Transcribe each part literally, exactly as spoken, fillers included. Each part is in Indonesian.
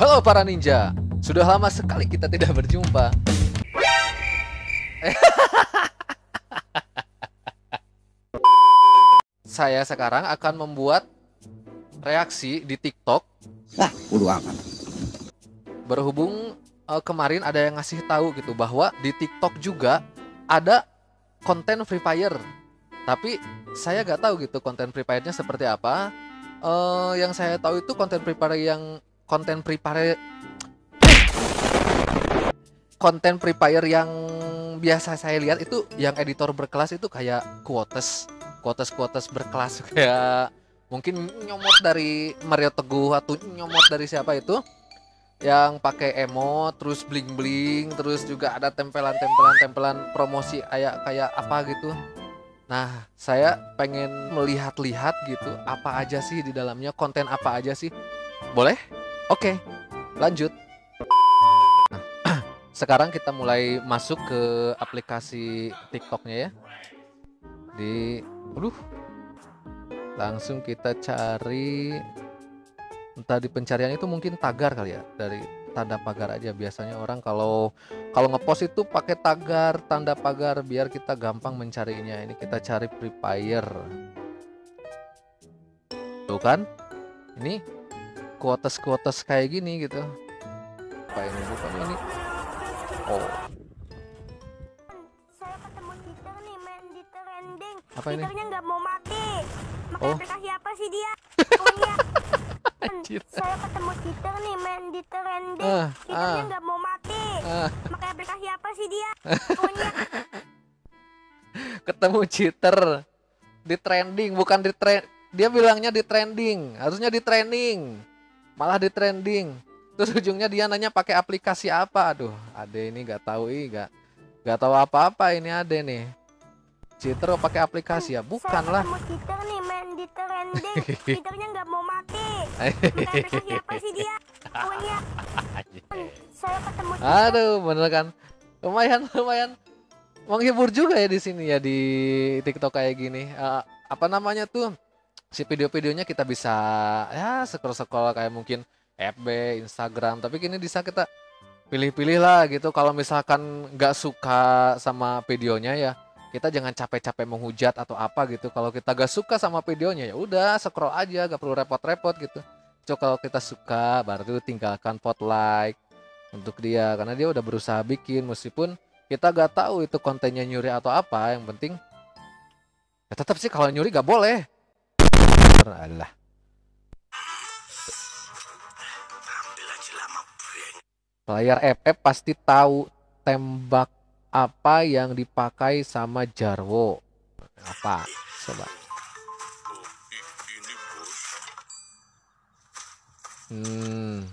Halo para ninja, sudah lama sekali kita tidak berjumpa. Saya sekarang akan membuat reaksi di TikTok. Lah, bodo amat. Berhubung uh, kemarin ada yang ngasih tahu gitu bahwa di TikTok juga ada konten Free Fire. Tapi saya gak tahu gitu konten Free Fire-nya seperti apa. Uh, yang saya tahu itu konten Free Fire yang konten Free Fire konten Free Fire yang biasa saya lihat itu yang editor berkelas itu kayak quotes quotes quotes berkelas, kayak mungkin nyomot dari Mario Teguh atau nyomot dari siapa itu yang pakai emot terus bling bling, terus juga ada tempelan tempelan tempelan promosi kayak kayak apa gitu. Nah, saya pengen melihat-lihat gitu apa aja sih di dalamnya, konten apa aja sih, boleh? Oke, lanjut. Nah, sekarang kita mulai masuk ke aplikasi TikToknya ya. Di, aduh, langsung kita cari. Entah di pencarian itu mungkin tagar kali ya, dari tanda pagar aja. Biasanya orang kalau kalau ngepost itu pakai tagar, tanda pagar, biar kita gampang mencarinya. Ini kita cari Free Fire. Tuh kan? Ini quotes-quotes kayak gini gitu. Apa ini, bukan ini? Oh. Saya ketemu Twitter nih, main di trending. Apa ini? Twitternya nggak mau mati. Maka oh. Aplikasi apa sih dia? Punya. Saya ketemu Twitter nih, main di trending. Uh, Twitternya nggak uh. mau mati. Uh. Maka aplikasi apa sih dia? Punya. Ketemu Twitter di trending, bukan di trend. Dia bilangnya di trending, harusnya di trending. Malah di trending, terus ujungnya dia nanya pakai aplikasi apa. Aduh, Ade ini nggak tahu, i nggak nggak tahu apa-apa ini Ade nih. Citro pakai aplikasi ya, bukanlah. Citro nih main di trending, Citronya nggak mau mati. Aplikasi apa sih dia? Punya. Saya ketemu. Aduh, bener kan? Lumayan, lumayan menghibur juga ya di sini ya di TikTok kayak gini. Uh, apa namanya tuh? Si video-videonya kita bisa ya scroll-scroll kayak mungkin F B, Instagram, tapi kini bisa kita pilih-pilih lah gitu. Kalau misalkan nggak suka sama videonya ya kita jangan capek-capek menghujat atau apa gitu. Kalau kita nggak suka sama videonya ya udah scroll aja, nggak perlu repot-repot gitu. Coba kalau kita suka baru tinggalkan pot like untuk dia, karena dia udah berusaha bikin meskipun kita nggak tahu itu kontennya nyuri atau apa. Yang penting ya tetap sih kalau nyuri nggak boleh. Allah. Player F F pasti tahu tembak apa yang dipakai sama Jarwo. Apa? Coba. Hmm.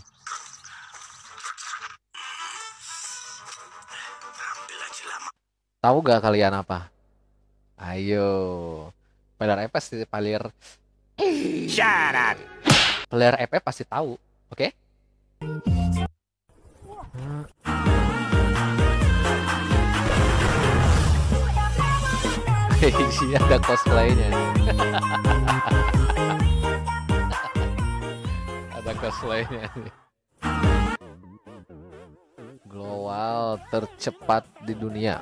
Tahu gak kalian apa? Ayo. Player F F pasti player Syarat. Player F F pasti tahu, oke? Okay? Hei, ada cosplaynya. Ada cosplaynya. Global tercepat di dunia.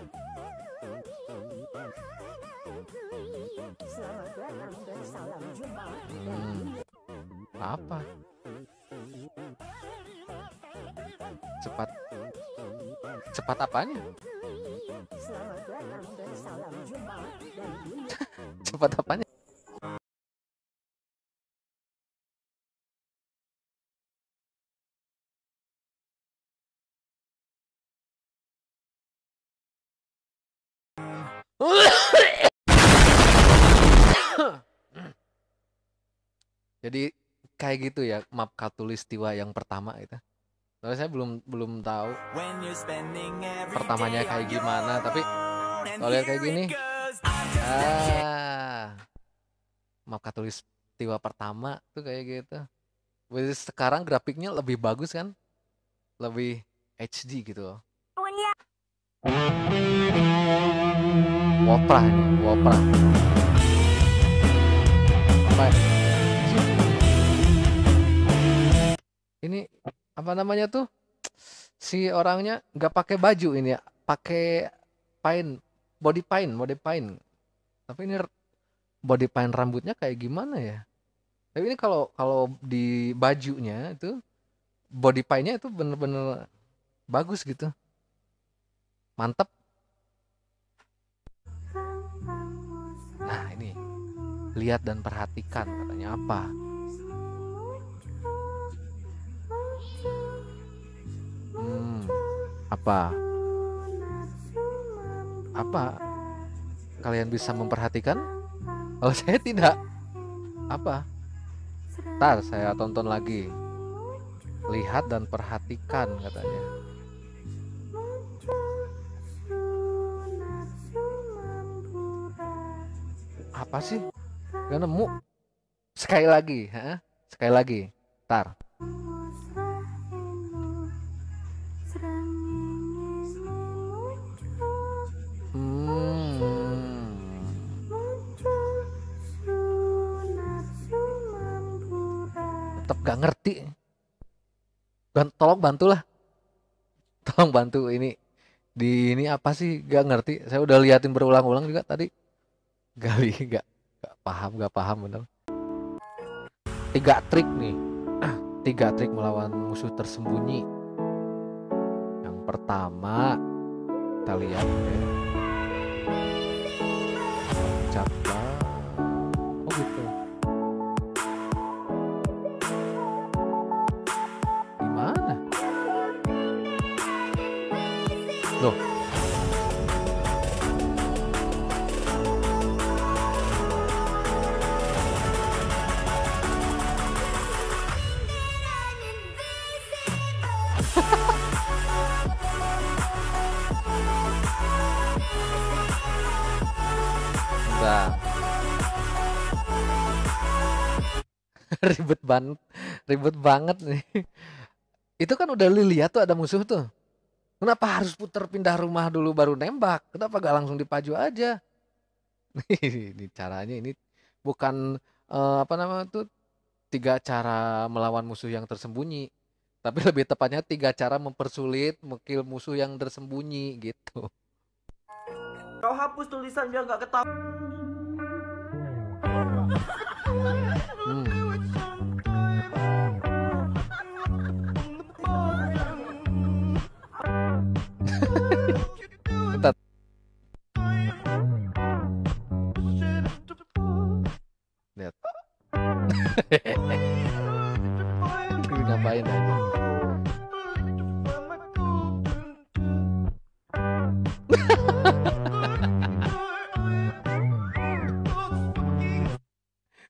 Hmm. Apa? Cepat. Cepat apanya? Cepat apanya? Jadi kayak gitu ya map katulistiwa yang pertama itu. Soalnya saya belum belum tahu pertamanya kayak gimana, tapi kalau lihat kayak gini, ah, map katulistiwa pertama tuh kayak gitu. Jadi sekarang grafiknya lebih bagus kan, lebih H D gitu loh. Wopra ini, wopra. Apa ini? Ini apa apa namanya tuh, si orangnya nggak pakai baju ini ya, pakai paint, body paint, body paint. Tapi ini body paint rambutnya kayak gimana ya? Tapi ini kalau kalau di bajunya itu body paintnya itu bener-bener bagus gitu, mantep. Nah ini lihat dan perhatikan katanya apa? Hmm, apa? Apa kalian bisa memperhatikan? Kalau saya tidak. Apa? Ntar saya tonton lagi. Lihat dan perhatikan katanya. Apa sih? Gak nemu. Sekali lagi, ha? Sekali lagi. Ntar. Tetap gak ngerti. Tolong bantulah, tolong bantu ini. Di ini apa sih? Gak ngerti. Saya udah liatin berulang-ulang juga tadi. Gali gak, gak paham, gak paham bener. Tiga trik nih, tiga trik melawan musuh tersembunyi. Yang pertama, kita lihat ya. Ucapkan. Loh. Ribet banget, ribet banget nih. Itu kan udah lihat tuh ada musuh tuh. Kenapa harus putar pindah rumah dulu baru nembak? Kenapa gak langsung dipaju aja? Ini caranya ini bukan eh, apa namanya tuh tiga cara melawan musuh yang tersembunyi, tapi lebih tepatnya tiga cara mempersulit mengkill musuh yang tersembunyi gitu. Kau hapus tulisan biar gak ketahuan. Hmm. Lihat. Ini ngapain aja.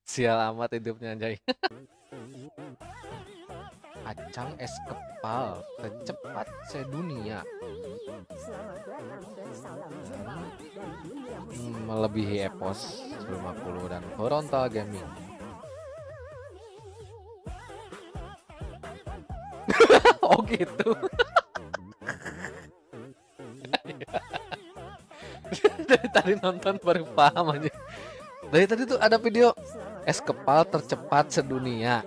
Sial amat hidupnya anjay. Acang es kepal tercepat sedunia, melebihi Epos lima puluh dan horizontal gaming. Oh gitu. Dari tadi nonton baru paham aja. Dari tadi tuh ada video es kepal tercepat sedunia.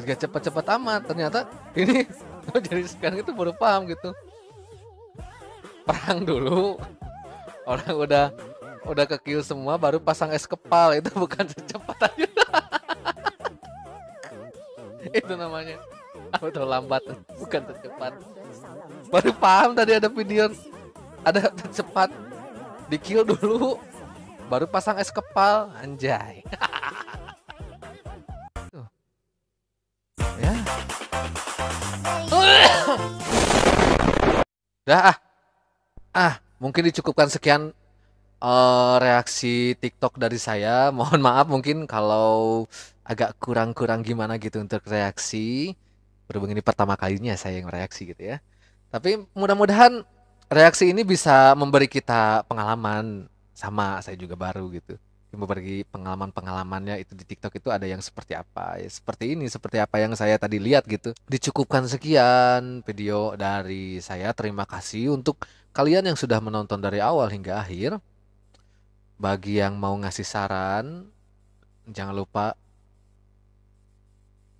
Gak cepat-cepat amat ternyata ini. Oh, jadi sekarang itu baru paham gitu. Perang dulu, orang udah udah ke kill semua baru pasang es kepal. Itu bukan secepat aja. Itu namanya atau lambat, bukan secepat. Baru paham tadi ada video ada secepat, di kill dulu baru pasang es kepal. Anjay. Ya. Dah ah. Ah, mungkin dicukupkan sekian uh, reaksi TikTok dari saya. Mohon maaf mungkin kalau agak kurang-kurang gimana gitu untuk reaksi. Berhubung ini pertama kalinya saya yang reaksi gitu ya. Tapi mudah-mudahan reaksi ini bisa memberi kita pengalaman. Sama saya juga baru gitu. Memberi pengalaman-pengalamannya itu di TikTok itu ada yang seperti apa ya, seperti ini, seperti apa yang saya tadi lihat gitu. Dicukupkan sekian video dari saya. Terima kasih untuk kalian yang sudah menonton dari awal hingga akhir. Bagi yang mau ngasih saran, jangan lupa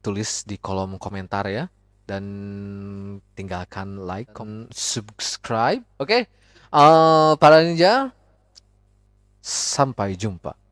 tulis di kolom komentar ya. dan tinggalkan like, comment, subscribe. Oke, okay? uh, para ninja, sampai jumpa.